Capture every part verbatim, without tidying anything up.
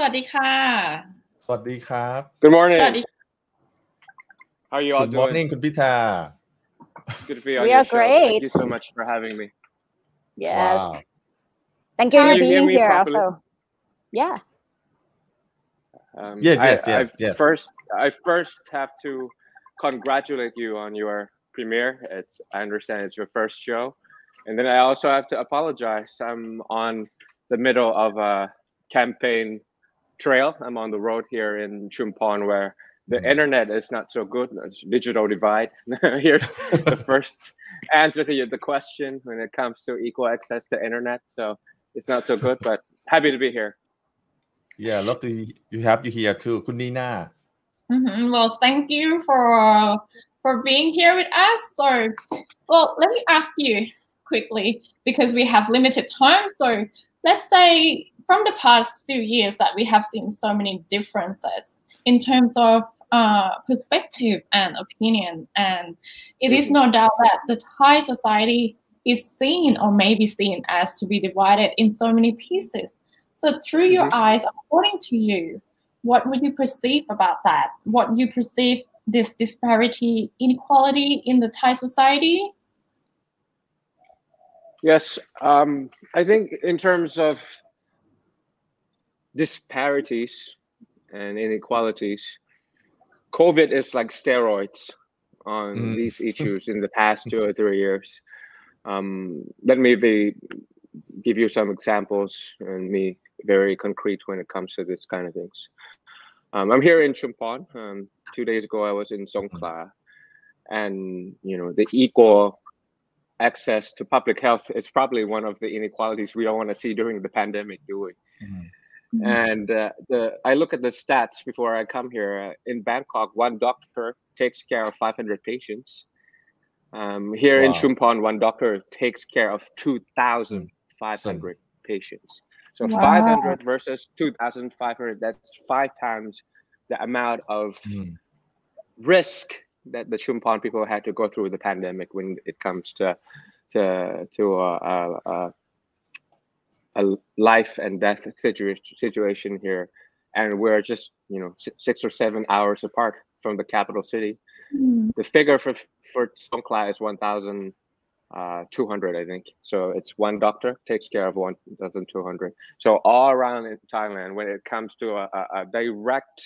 สวัสดีค่ะสวัสดีครับ Good morning How are you all doing Good morning คุณพิธา Good to be on your show Thank you so much for having me Yes Thank you for being here also Yeah Um, yes, I, yes, yes, I yes. First, I first have to congratulate you on your premiere. It's, I understand it's your first show. And then I also have to apologize. I'm on the middle of a campaign trail. I'm on the road here in Chumphon where the internet is not so good. It's digital divide. Here's the first answer to the question when it comes to equal access to internet. So it's not so good, but happy to be here. Yeah, love to you have you here too, Khun Nina. Mm-hmm. Well, thank you for for being here with us. So, well, let me ask you quickly because we have limited time. So, let's say from the past few years that we have seen so many differences in terms of uh, perspective and opinion, and it is no doubt that the Thai society is seen or may be seen as to be divided in so many pieces. So through your eyes, according to you, what would you perceive about that? What you perceive this disparity, inequality in the Thai society? Yes, um, I think in terms of disparities and inequalities, COVID is like steroids on mm. these issues in the past two or three years. Um, let me be, give you some examples and me. Very concrete when it comes to this kind of things. Um, I'm here in Chumphon. Um, two days ago, I was in Songkhla, and you know the equal access to public health is probably one of the inequalities we don't want to see during the pandemic, do we? Mm-hmm. And uh, the I look at the stats before I come here. Uh, in Bangkok, one doctor takes care of five hundred patients. Um, here wow. in Chumphon, one doctor takes care of two thousand five hundred mm-hmm. patients. So wow. five hundred versus two thousand five hundred, that's five times the amount of mm. risk that the Chumphon people had to go through the pandemic when it comes to to, to a, a, a life and death situa situation here. And we're just, you know, six or seven hours apart from the capital city. Mm. The figure for, for Songkhla is one thousand. Uh, two hundred, I think. So it's one doctor takes care of one thousand two hundred. So all around in Thailand, when it comes to a, a, a direct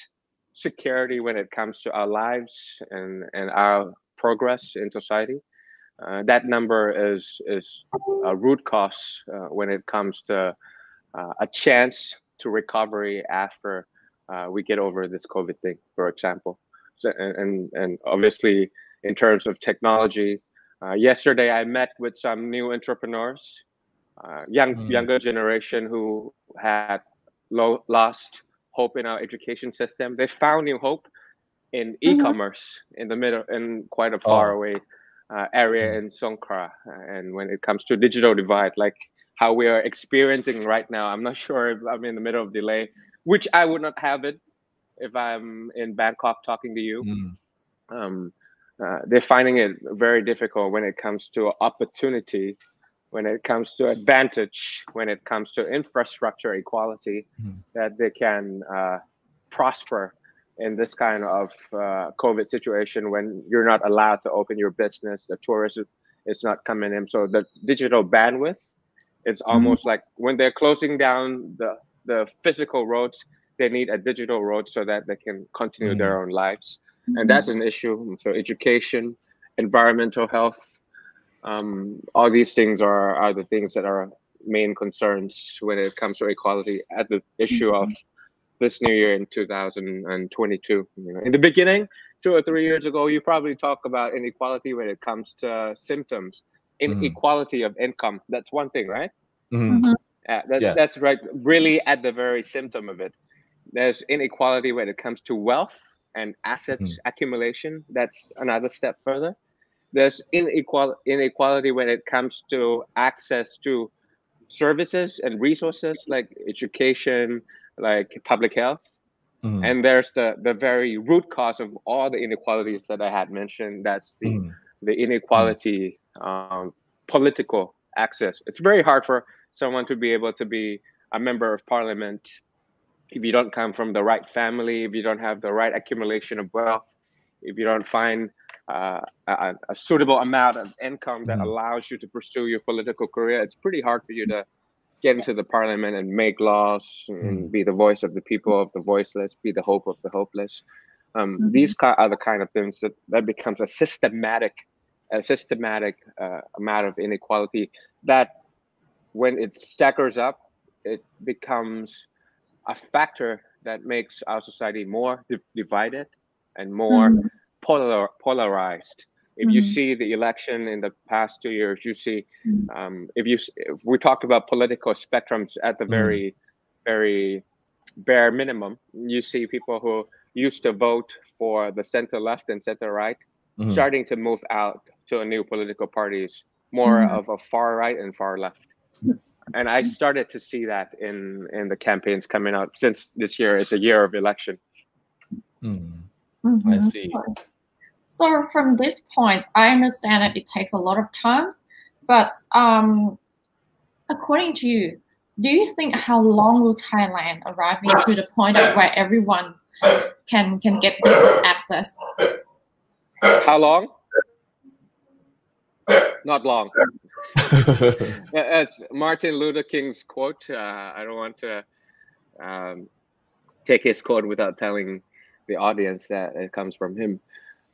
security, when it comes to our lives and, and our progress in society, uh, that number is, is a root cause uh, when it comes to uh, a chance to recovery after uh, we get over this COVID thing, for example. So, and, and obviously, in terms of technology, Uh, yesterday, I met with some new entrepreneurs, uh, young mm. younger generation who had lo lost hope in our education system. They found new hope in e-commerce mm. in the middle, in quite a faraway oh. uh, area in Songkhla. And when it comes to digital divide, like how we are experiencing right now, I'm not sure if I'm in the middle of delay, which I would not have it if I'm in Bangkok talking to you. Mm. Um, Uh, they're finding it very difficult when it comes to opportunity, when it comes to advantage, when it comes to infrastructure equality, mm. that they can uh, prosper in this kind of uh, COVID situation when you're not allowed to open your business, the tourism is not coming in. So the digital bandwidth, it's almost mm. like when they're closing down the, the physical roads, they need a digital road so that they can continue mm. their own lives. And that's an issue. So education, environmental health, um, all these things are, are the things that are main concerns when it comes to equality at the issue mm-hmm. of this new year in two thousand twenty-two. You know, in the beginning, two or three years ago, you probably talk about inequality when it comes to symptoms. Inequality mm-hmm. of income, that's one thing, right? Mm-hmm. uh, that's, yeah. that's right. Really at the very symptom of it. There's inequality when it comes to wealth and assets mm. accumulation, that's another step further. There's inequal inequality when it comes to access to services and resources like education, like public health. Mm. And there's the, the very root cause of all the inequalities that I had mentioned, that's the, mm. the inequality mm. um, political access. It's very hard for someone to be able to be a member of parliament if you don't come from the right family, if you don't have the right accumulation of wealth, if you don't find uh, a, a suitable amount of income that allows you to pursue your political career, it's pretty hard for you to get into the parliament and make laws and be the voice of the people, of the voiceless, be the hope of the hopeless. Um, mm-hmm. These are the kind of things that, that becomes a systematic, a systematic uh, amount of inequality that when it staggers up, it becomes a factor that makes our society more di divided and more mm-hmm. polar polarized. If mm-hmm. you see the election in the past two years, you see, um, if you if we talked about political spectrums at the very, very bare minimum, you see people who used to vote for the center left and center right, mm-hmm. starting to move out to a new political parties, more mm-hmm. of a far right and far left. And I started to see that in, in the campaigns coming up, since this year is a year of election. Mm-hmm. I see. So from this point, I understand that it takes a lot of time, but um, according to you, do you think how long will Thailand arrive to the point of where everyone can can get this access? How long? Not long. That's Martin Luther King's quote. Uh, I don't want to um, take his quote without telling the audience that it comes from him.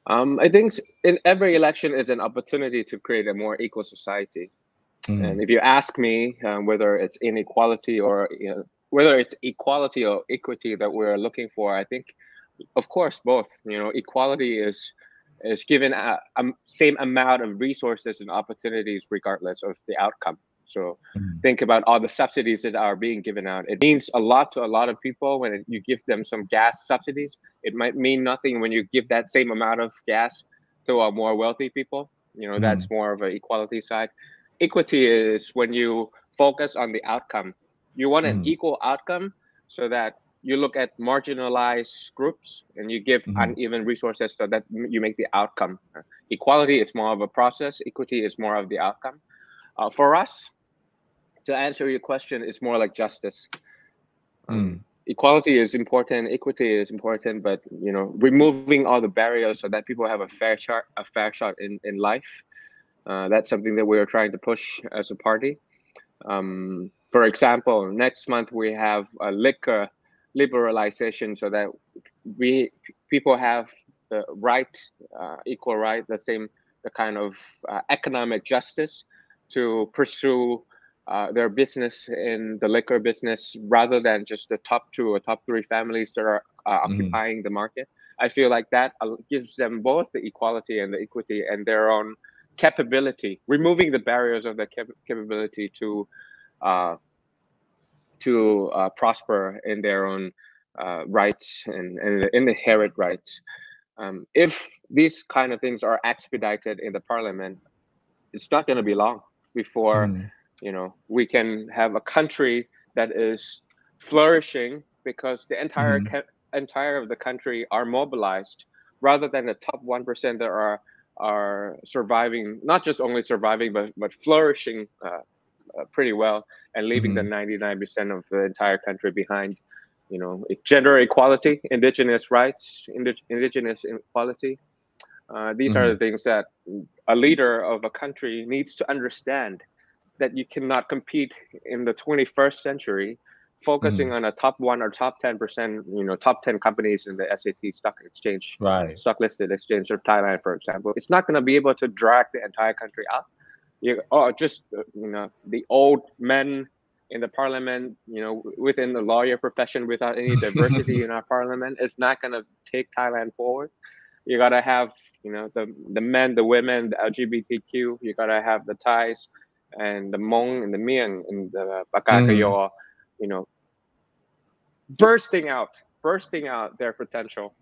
Um, I think in every election is an opportunity to create a more equal society. Mm. And if you ask me um, whether it's inequality or you know, whether it's equality or equity that we're looking for, I think, of course, both. You know, equality is is given a, a same amount of resources and opportunities regardless of the outcome. So mm. think about all the subsidies that are being given out. It means a lot to a lot of people when it, you give them some gas subsidies. It might mean nothing when you give that same amount of gas to our more wealthy people. You know, mm. that's more of an equality side. Equity is when you focus on the outcome. You want an mm. equal outcome so that you look at marginalized groups and you give mm. uneven resources so that you make the outcome. Equality is more of a process. Equity is more of the outcome. Uh, for us, to answer your question, it's more like justice. Um, mm. Equality is important, equity is important, but you know, removing all the barriers so that people have a fair shot, a fair shot in in life. Uh, that's something that we are trying to push as a party. Um, for example, next month we have a liquor liberalization so that we people have the right, uh, equal right, the same, the kind of uh, economic justice to pursue uh, their business in the liquor business rather than just the top two or top three families that are uh, mm. occupying the market. I feel like that gives them both the equality and the equity and their own capability, removing the barriers of their cap capability to uh, to uh, prosper in their own uh, rights and, and inherent rights. Um, if these kind of things are expedited in the parliament, it's not going to be long before mm. you know we can have a country that is flourishing because the entire mm. entire of the country are mobilized rather than the top one percent that are are surviving, not just only surviving but but flourishing uh, uh, pretty well and leaving mm. the ninety-nine percent of the entire country behind. You know, gender equality, indigenous rights, ind indigenous equality. Uh, these mm-hmm. are the things that a leader of a country needs to understand, that you cannot compete in the twenty-first century focusing mm-hmm. on a top one or top ten percent, you know, top ten companies in the S A T stock exchange, right. stock listed exchange of Thailand, for example. It's not going to be able to drag the entire country up. You, or just, you know, the old men in the parliament, you know, within the lawyer profession without any diversity in our parliament, it's not going to take Thailand forward. You got to have, you know, the, the men, the women, the L G B T Q, you got to have the Thais and the Hmong and the Mien and the Pakakayo, mm. you know, bursting out, bursting out their potential.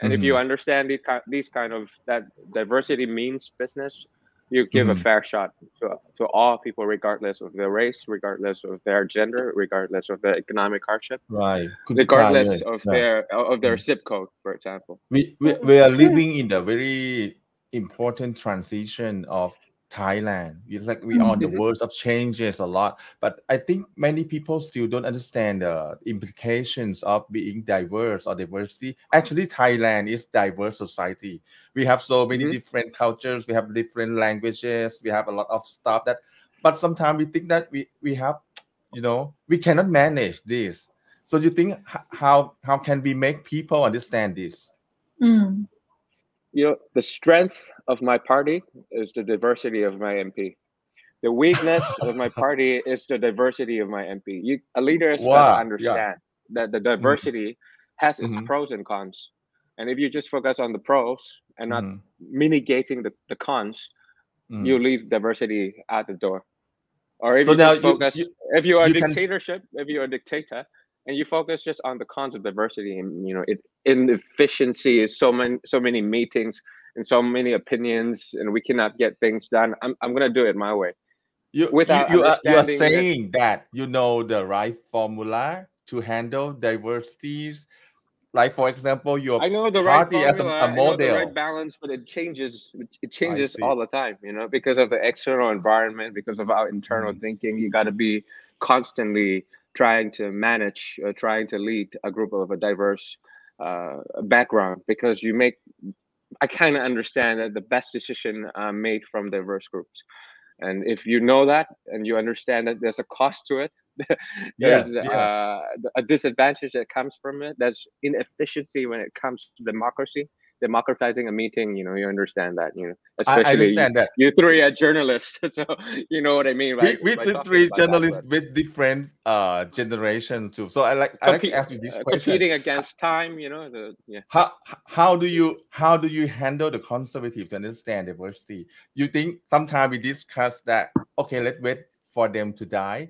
And mm. if you understand these, these kind of, that diversity means business, you give mm. a fair shot to, to all people, regardless of their race, regardless of their gender, regardless of their economic hardship, right? Could regardless of right. their of their zip code, for example. We, we we are living in a very important transition of Thailand. It's like we are on the verge of changes a lot, but I think many people still don't understand the implications of being diverse or diversity. Actually, Thailand is diverse society. We have so many mm-hmm. different cultures, we have different languages, we have a lot of stuff that, but sometimes we think that we, we have, you know, we cannot manage this. So you think how, how can we make people understand this? Mm. You know, the strength of my party is the diversity of my M P. The weakness of my party is the diversity of my M P. You, a leader has wow. got to understand yeah. that the diversity mm-hmm. has its mm-hmm. pros and cons. And if you just focus on the pros and not mm. mitigating the, the cons, mm. you leave diversity at the door. Or if so you just focus, you, you, if you are a dictatorship, can... if you're a dictator, and you focus just on the cons of diversity, and you know it inefficiency is so many so many meetings and so many opinions, and we cannot get things done. I'm I'm gonna do it my way. You Without you, you, are, you are saying that, that you know the right formula to handle diversities. Like for example, your I know the party right formula, as a, a model, I know the right balance, but it changes. It changes all the time, you know, because of the external environment, because of our internal mm-hmm. thinking. You got to be constantly trying to manage, or trying to lead a group of a diverse uh, background, because you make, I kind of understand that the best decision uh, made from diverse groups. And if you know that, and you understand that there's a cost to it, there's yeah, yeah. Uh, a disadvantage that comes from it, there's inefficiency when it comes to democracy, democratizing a meeting, you know, you understand that, you know, especially I understand you, that. you three are journalists, so you know what I mean, right? We, we three journalists that, with different uh, generations too. So I like, Compe I like to ask you this uh, question. Competing against time, you know, the, yeah. How how do you how do you handle the conservative to understand diversity? You think sometimes we discuss that, okay, let's wait for them to die,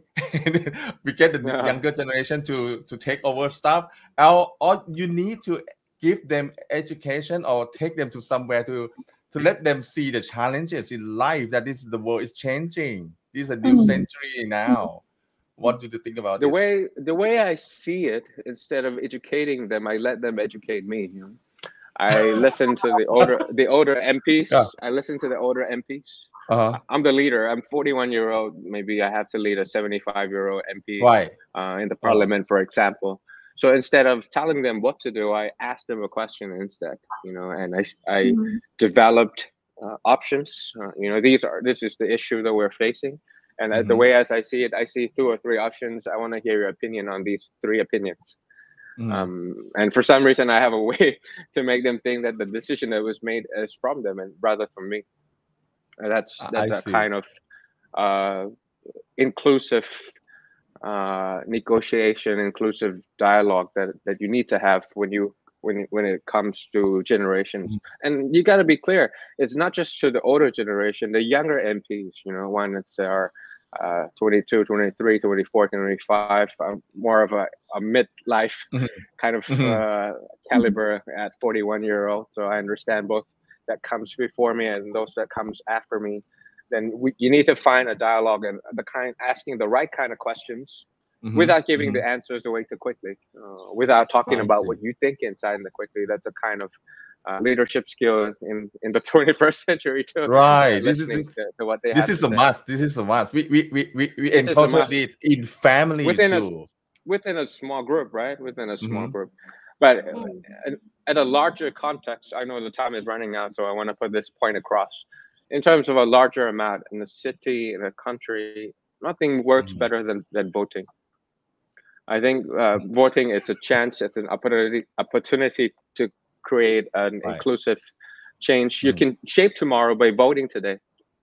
we get the no. younger generation to to take over stuff, or, or you need to give them education or take them to somewhere to to let them see the challenges in life, that this the world is changing. This is a new century now. What do you think about the this? way the way I see it? Instead of educating them, I let them educate me. You know, I listen to the older the older M Ps. Yeah. I listen to the older M Ps. Uh-huh. I'm the leader. I'm forty-one year old. Maybe I have to lead a seventy-five year old M P right. uh, in the parliament, for example. So instead of telling them what to do, I asked them a question instead, you know, and I, I mm-hmm. developed uh, options. Uh, you know, these are, this is the issue that we're facing. And mm-hmm. the way as I see it, I see two or three options. I want to hear your opinion on these three opinions. Mm-hmm. Um, and for some reason, I have a way to make them think that the decision that was made is from them and rather from me. And that's that's I a see. kind of uh, inclusive uh negotiation, inclusive dialogue that that you need to have when you when when it comes to generations. Mm-hmm. And you got to be clear, it's not just to the older generation, the younger M Ps, you know, one that's are uh twenty-two, twenty-three, twenty-four, twenty-five, um, more of a, a midlife mm-hmm. kind of mm-hmm. uh caliber at forty-one year old. So I understand both that comes before me and those that comes after me. Then we, you need to find a dialogue and the kind asking the right kind of questions mm-hmm. without giving mm-hmm. the answers away too quickly, uh, without talking I about see. what you think inside and the quickly. That's a kind of uh, leadership skill in, in the twenty-first century too. Right. Uh, this is this, to, to what they this is a say. must. This is a must. We we we we, we encounter this in families within too. A, within a small group, right? Within a small mm-hmm. group. But uh, at a larger context, I know the time is running out, so I want to put this point across. In terms of a larger amount in the city, in the country, nothing works better than, than voting. I think uh, voting is a chance, it's an opportunity opportunity to create an right. inclusive change. You can shape tomorrow by voting today.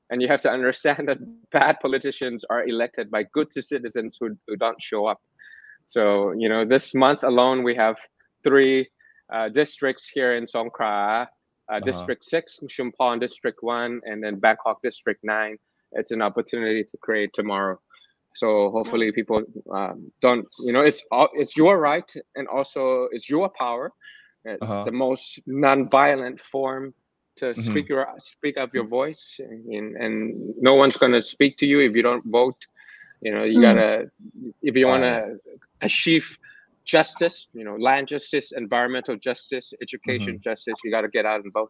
And you have to understand that bad politicians are elected by good citizens who, who don't show up. So, you know, this month alone, we have three uh, districts here in Songkhla. Uh, uh-huh. District six, Chumphon District one, and then Bangkok District nine. It's an opportunity to create tomorrow. So hopefully people um, don't, you know, it's it's your right and also it's your power. It's uh-huh. the most non-violent form to mm-hmm. speak your speak up your voice, and, and no one's gonna speak to you if you don't vote. You know, you mm-hmm. gotta if you wanna uh-huh. achieve justice, you know, land justice, environmental justice, education mm-hmm. justice, you got to get out and vote.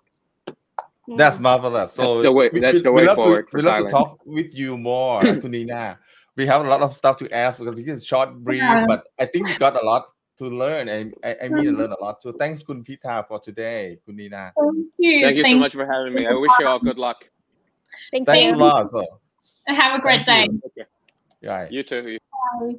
Yeah. That's marvelous. So that's the way. We, that's we, the way forward. We love to talk with you more, Kunina. We have a lot of stuff to ask because this is short, brief, yeah. but I think we got a lot to learn, and I, I mean, learn a lot. So thanks, Khun Pita, for today, Kunina. Thank you. Thank you Thank so much for having me. I wish you all good luck. Thank Thanks you. a lot. So. Have a great Thank day. You. Okay. Right. You too. Bye.